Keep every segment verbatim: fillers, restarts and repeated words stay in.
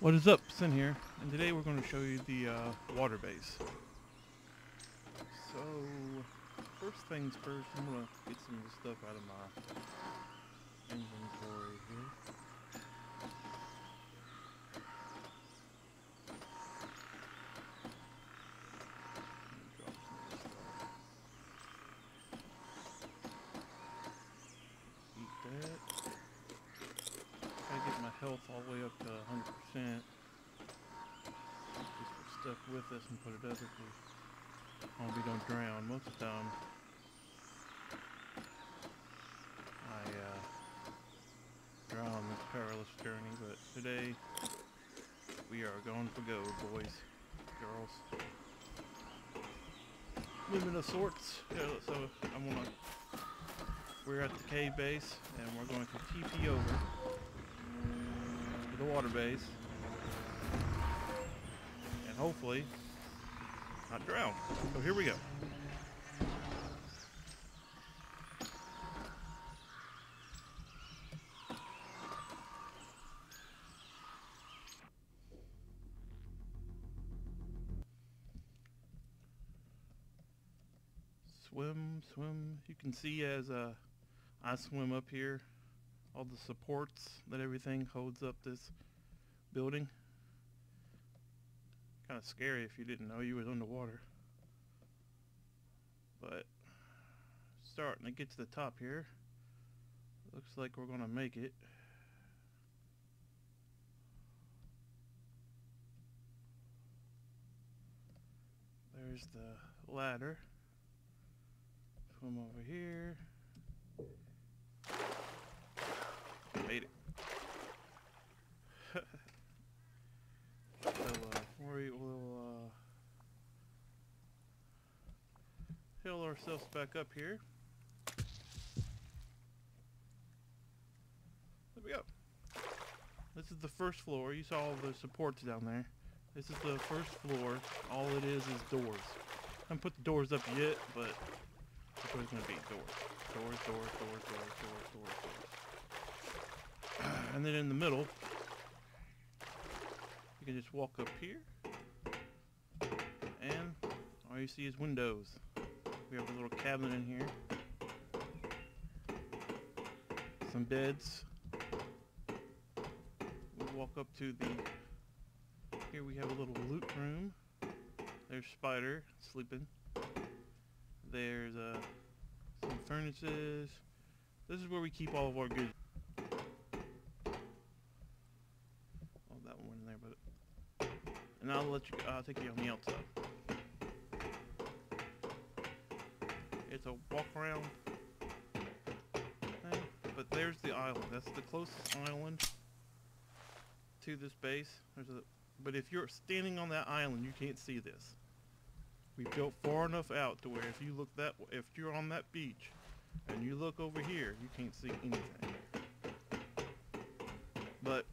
What is up, Sin here, and today we're going to show you the uh, water base. So, first things first, I'm going to get some of the stuff out of my inventory here. All the way up to one hundred percent. Just stuck with this and put it up because I hope we don't drown. Most of the time, I uh, drown on this perilous journey, but today we are going for gold, boys, girls. Movement of sorts. Yeah, so I'm gonna. We're at the cave base, and we're going to T P over the water base and hopefully not drown. So here we go. Swim, swim. You can see as uh, I swim up here, all the supports that everything holds up this building. Kind of scary if you didn't know you was underwater. But starting to get to the top here. Looks like we're gonna make it. There's the ladder. Swim over here. Made it. So, uh, we will uh, heal ourselves back up here. There we go. This is the first floor. You saw all the supports down there. This is the first floor. All it is is doors. I haven't put the doors up yet, but that's what it's going to be. Doors. Doors, doors, doors, doors, doors, doors, doors. And then in the middle, you can just walk up here, and all you see is windows. We have a little cabinet in here, some beds. We'll walk up to the, here we have a little loot room. There's Spider sleeping. There's uh, some furnaces. This is where we keep all of our goods. And I'll let you, I'll take you on the outside. It's a walk around thing, but there's the island. That's the closest island to this base. There's a, but if you're standing on that island, you can't see this. We built far enough out to where if you look that, if you're on that beach and you look over here, you can't see anything. But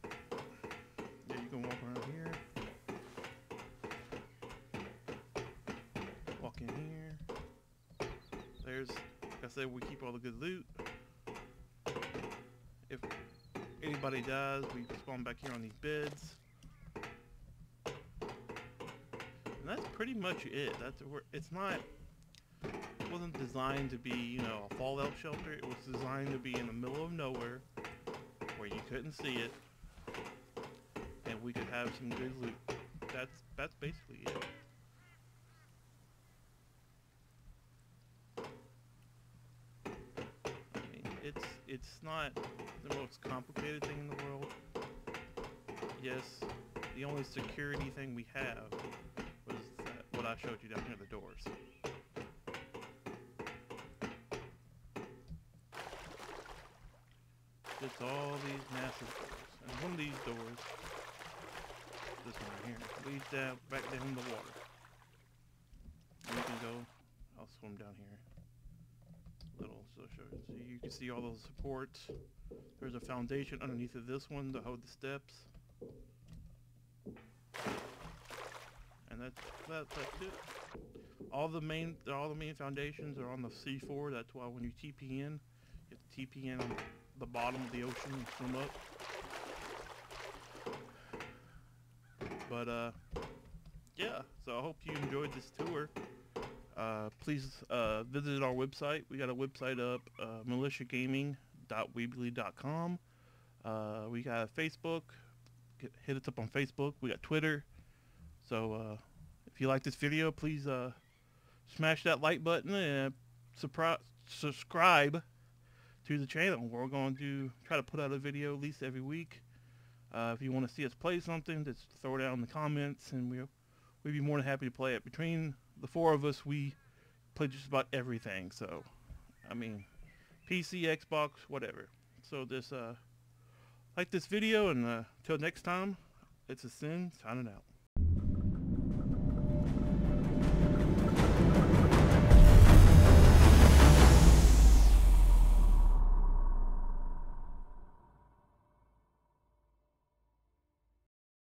yeah, you can walk around here. In here, there's, like I said, we keep all the good loot. If anybody dies, we spawn back here on these beds. And that's pretty much it. That's where it's not. It wasn't designed to be, you know, a fallout shelter. It was designed to be in the middle of nowhere, where you couldn't see it, and we could have some good loot. That's that's basically it. It's, it's not the most complicated thing in the world. Yes, the only security thing we have was that, what I showed you down here, the doors. It's all these massive doors. And one of these doors, this one right here, leads down, back down the water. And you can go, I'll swim down here. So you can see all those supports. There's a foundation underneath of this one to hold the steps. And and that's that's, that's it. All the main all the main foundations are on the seafloor. That's why when you T P in, you have to T P in on the bottom of the ocean and swim up. But uh, yeah. So I hope you enjoyed this tour. Uh, please uh, visit our website. We got a website up, uh, militia gaming dot weebly dot com. Uh, we got Facebook. Get, hit us up on Facebook. We got Twitter. So uh, if you like this video, please uh, smash that like button and subscribe to the channel. We're going to do, try to put out a video at least every week. Uh, if you want to see us play something, just throw it out in the comments, and we'll we'd be more than happy to play it. Between the four of us, we play just about everything. So, I mean, P C, Xbox, whatever. So just uh, like this video, and uh, till next time, it's a sin signing out.